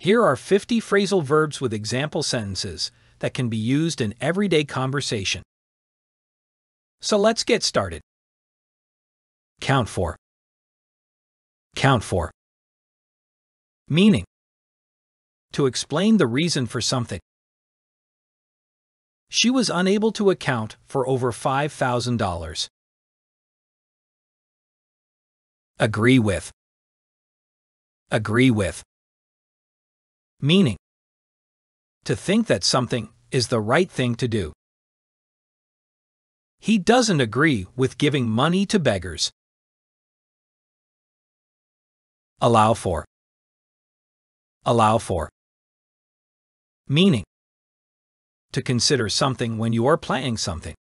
Here are 50 phrasal verbs with example sentences that can be used in everyday conversation. So let's get started. Count for. Count for. Meaning. To explain the reason for something. She was unable to account for over $5,000. Agree with. Agree with. Meaning. To think that something is the right thing to do. He doesn't agree with giving money to beggars. Allow for. Allow for. Meaning. To consider something when you are planning something.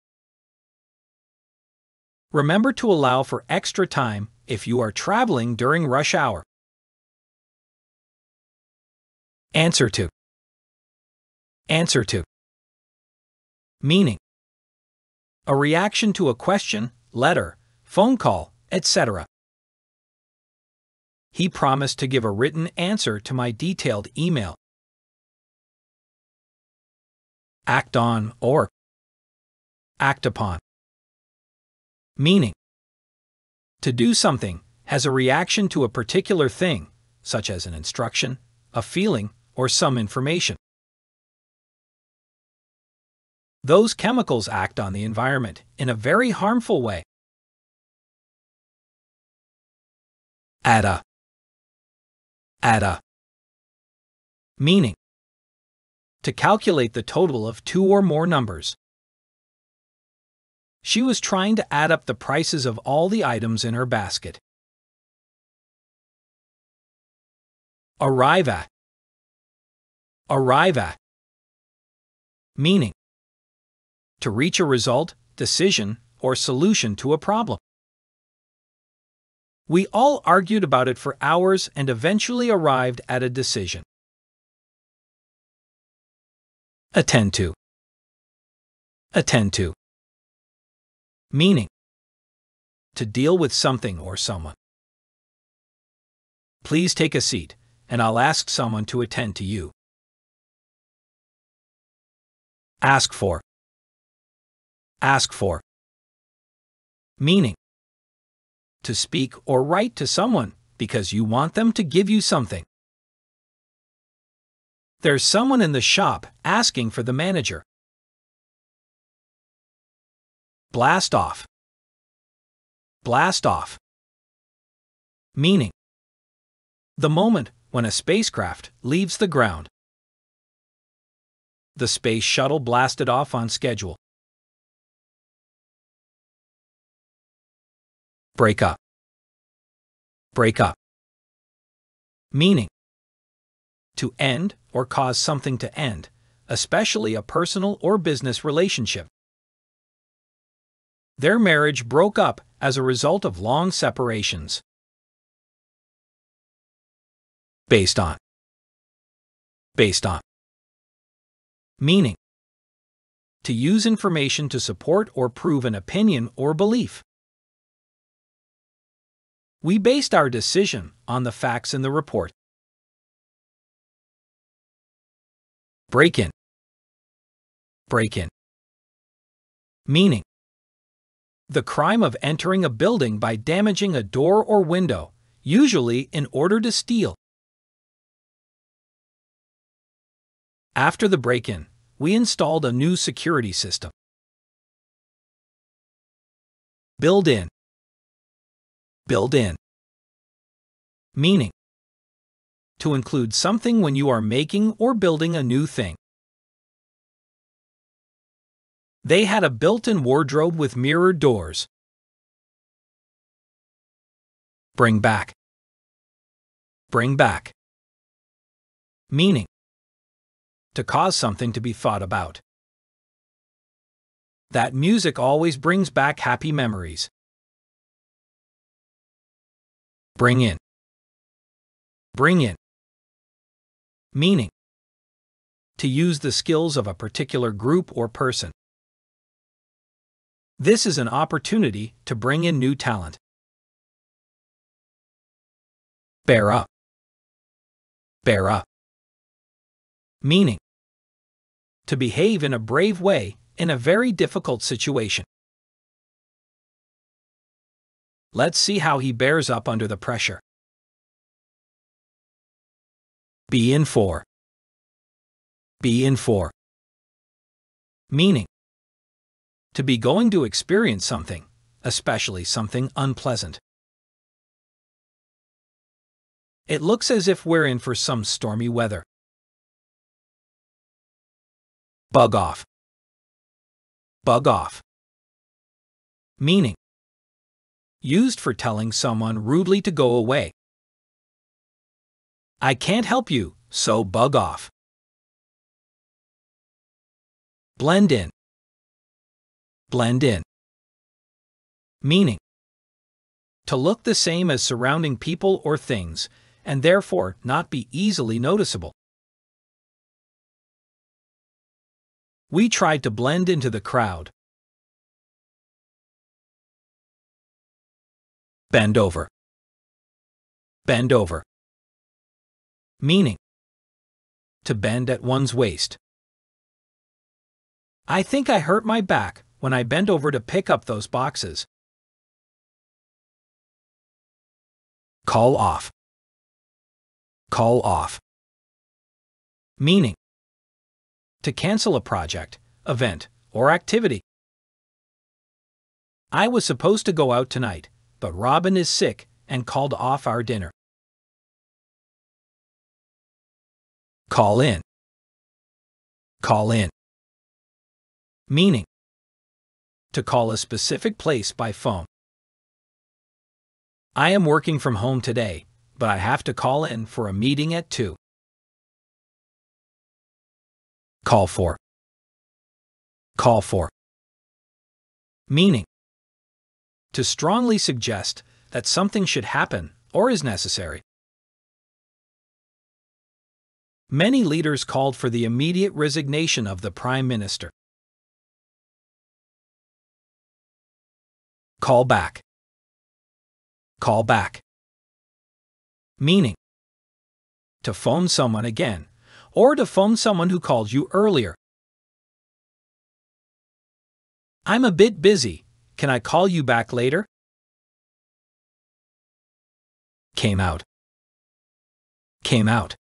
Remember to allow for extra time if you are traveling during rush hour. Answer to. Answer to. Meaning. A reaction to a question, letter, phone call, etc. He promised to give a written answer to my detailed email. Act on or act upon. Meaning. To do something has a reaction to a particular thing, such as an instruction, a feeling, or some information. Those chemicals act on the environment in a very harmful way. Add a. Add a. Meaning. To calculate the total of two or more numbers. She was trying to add up the prices of all the items in her basket. Arrive at. Arrive at. Meaning. To reach a result, decision, or solution to a problem. We all argued about it for hours and eventually arrived at a decision. Attend to. Attend to. Meaning. To deal with something or someone. Please take a seat, and I'll ask someone to attend to you. Ask for. Ask for. Meaning. To speak or write to someone because you want them to give you something. There's someone in the shop asking for the manager. Blast off. Blast off. Meaning. The moment when a spacecraft leaves the ground. The space shuttle blasted off on schedule. Break up. Break up. Meaning. To end or cause something to end, especially a personal or business relationship. Their marriage broke up as a result of long separations. Based on. Based on. Meaning. To use information to support or prove an opinion or belief. We based our decision on the facts in the report. Break in. Break in. Meaning. The crime of entering a building by damaging a door or window, usually in order to steal. After the break-in, we installed a new security system. Build in. Build in. Meaning. To include something when you are making or building a new thing. They had a built-in wardrobe with mirrored doors. Bring back. Bring back. Meaning. To cause something to be thought about. That music always brings back happy memories. Bring in. Bring in. Meaning. To use the skills of a particular group or person. This is an opportunity to bring in new talent. Bear up. Bear up. meaning to behave in a brave way in a very difficult situation. Let's see how he bears up under the pressure. Be in for. Be in for. Meaning to be going to experience something, especially something unpleasant. It looks as if we're in for some stormy weather. Bug off. Bug off. Meaning used for telling someone rudely to go away. I can't help you, so bug off. Blend in. Blend in. Meaning to look the same as surrounding people or things, and therefore not be easily noticeable. We tried to blend into the crowd. Bend over. Bend over. Meaning to bend at one's waist. I think I hurt my back when I bent over to pick up those boxes. Call off. Call off. Meaning to cancel a project, event, or activity. I was supposed to go out tonight, but Robin is sick and called off our dinner. Call in. Call in. Meaning to call a specific place by phone. I am working from home today, but I have to call in for a meeting at 2. Call for. Call for. Meaning to strongly suggest that something should happen or is necessary. Many leaders called for the immediate resignation of the Prime Minister. Call back. Call back. Meaning to phone someone again, or to phone someone who called you earlier. I'm a bit busy. Can I call you back later? Came out. Came out.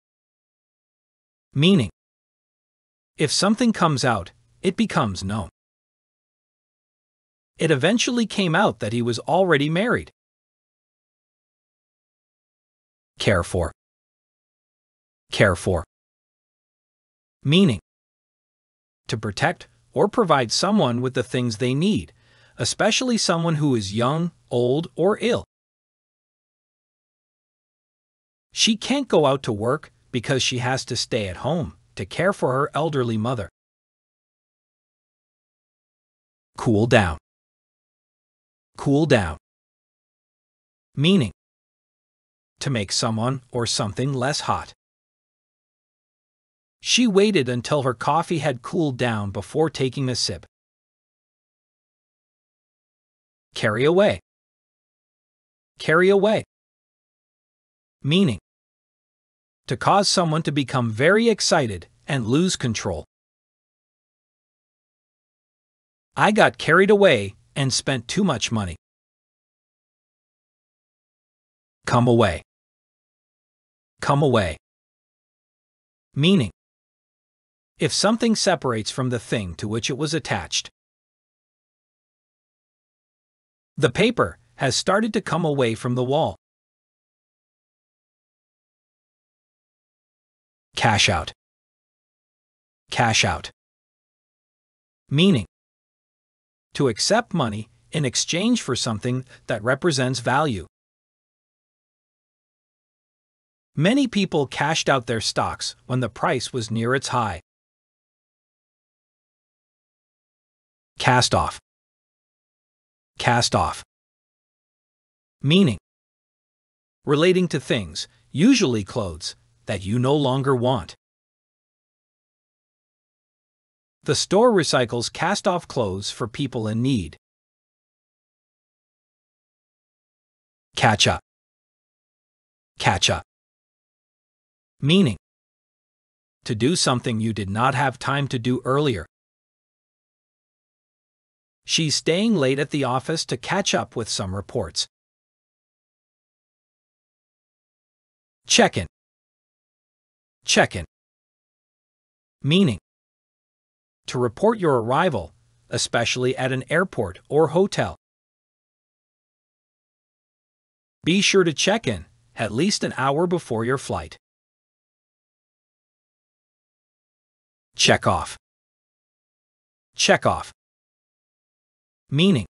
Meaning if something comes out, it becomes known. It eventually came out that he was already married. Care for. Care for. Meaning to protect or provide someone with the things they need, especially someone who is young, old, or ill. She can't go out to work because she has to stay at home to care for her elderly mother. Cool down. Cool down. Meaning to make someone or something less hot. She waited until her coffee had cooled down before taking a sip. Carry away. Carry away. Meaning to cause someone to become very excited and lose control. I got carried away and spent too much money. Come away. Come away. Meaning if something separates from the thing to which it was attached. The paper has started to come away from the wall. Cash out. Cash out. Meaning to accept money in exchange for something that represents value. Many people cashed out their stocks when the price was near its high. Cast off. Cast off. Meaning relating to things, usually clothes, that you no longer want. The store recycles cast-off clothes for people in need. Catch up. Catch up. Meaning to do something you did not have time to do earlier. She's staying late at the office to catch up with some reports. Check-in. Check-in. Meaning, to report your arrival, especially at an airport or hotel. Be sure to check in at least an hour before your flight. Check off. Check off. Meaning,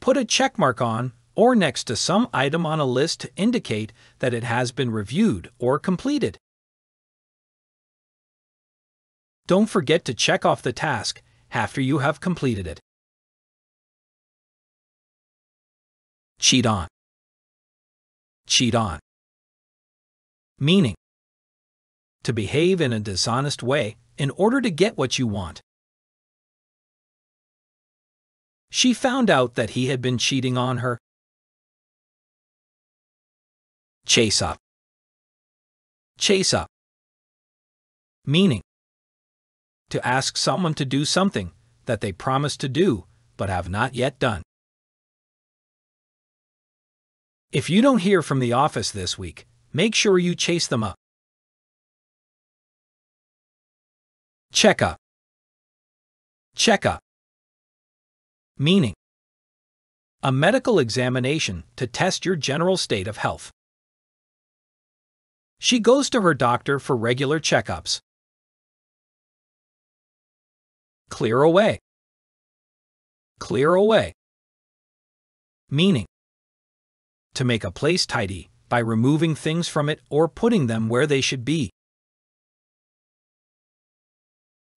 put a checkmark on or next to some item on a list to indicate that it has been reviewed or completed. Don't forget to check off the task after you have completed it. Cheat on. Cheat on. Meaning, to behave in a dishonest way in order to get what you want. She found out that he had been cheating on her. Chase up. Chase up. Meaning, to ask someone to do something that they promised to do but have not yet done. If you don't hear from the office this week, make sure you chase them up. Check up. Check up. Meaning, a medical examination to test your general state of health. She goes to her doctor for regular checkups. Clear away. Clear away. Meaning, to make a place tidy by removing things from it or putting them where they should be.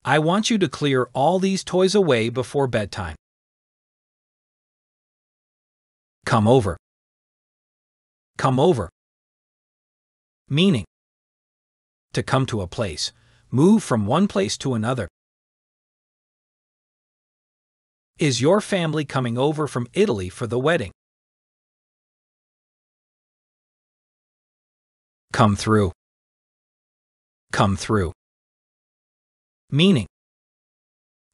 I want you to clear all these toys away before bedtime. Come over. Come over. Meaning, to come to a place, move from one place to another. Is your family coming over from Italy for the wedding? Come through. Come through. Meaning,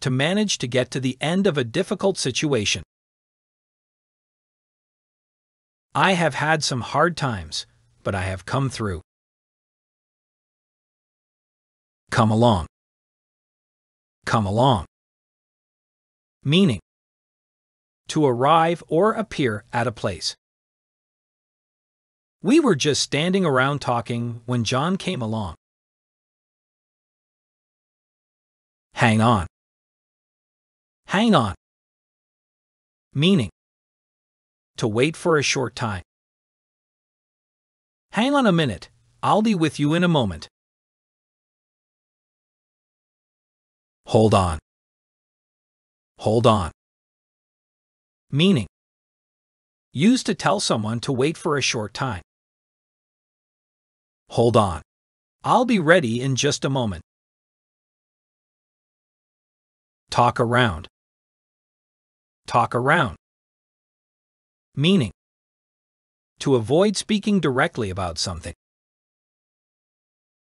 to manage to get to the end of a difficult situation. I have had some hard times, but I have come through. Come along. Come along. Meaning, to arrive or appear at a place. We were just standing around talking when John came along. Hang on. Hang on. Meaning, to wait for a short time. Hang on a minute, I'll be with you in a moment. Hold on. Hold on. Meaning, used to tell someone to wait for a short time. Hold on. I'll be ready in just a moment. Talk around. Talk around. Meaning, to avoid speaking directly about something.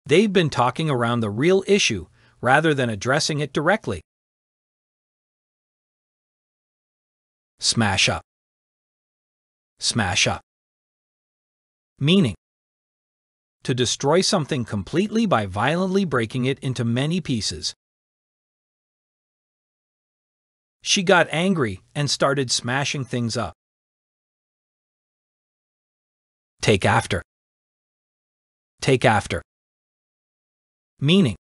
They've been talking around the real issue rather than addressing it directly. Smash up. Smash up. Meaning, to destroy something completely by violently breaking it into many pieces. She got angry and started smashing things up. Take after. Take after. Meaning,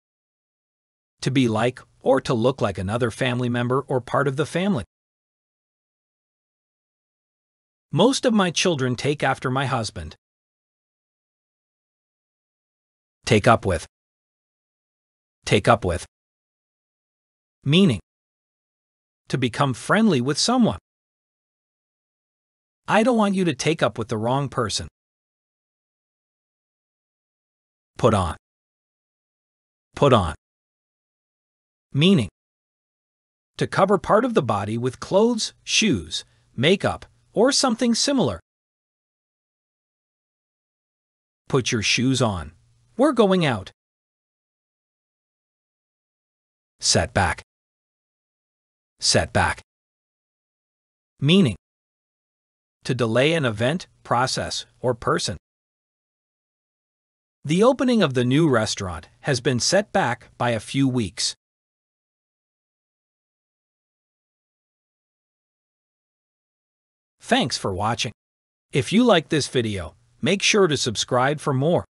to be like or to look like another family member or part of the family. Most of my children take after my husband. Take up with. Take up with. Meaning, to become friendly with someone. I don't want you to take up with the wrong person. Put on. Put on. Meaning, to cover part of the body with clothes, shoes, makeup, or something similar. Put your shoes on. We're going out. Setback. Setback. Meaning: to delay an event, process, or person. The opening of the new restaurant has been set back by a few weeks. Thanks for watching. If you like this video, make sure to subscribe for more.